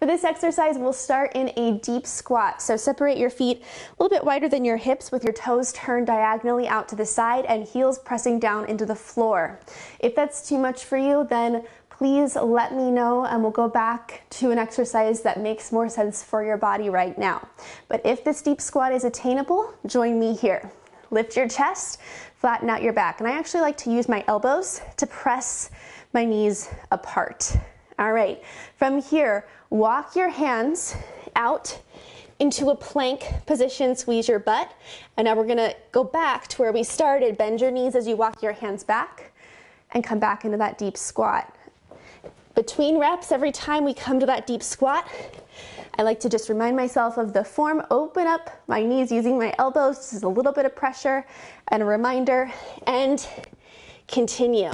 For this exercise, we'll start in a deep squat. So separate your feet a little bit wider than your hips with your toes turned diagonally out to the side and heels pressing down into the floor. If that's too much for you, then please let me know and we'll go back to an exercise that makes more sense for your body right now. But if this deep squat is attainable, join me here. Lift your chest, flatten out your back. And I actually like to use my elbows to press my knees apart. All right, from here, walk your hands out into a plank position, squeeze your butt. And now we're gonna go back to where we started. Bend your knees as you walk your hands back and come back into that deep squat. Between reps, every time we come to that deep squat, I like to just remind myself of the form, open up my knees using my elbows. This is a little bit of pressure and a reminder, and continue.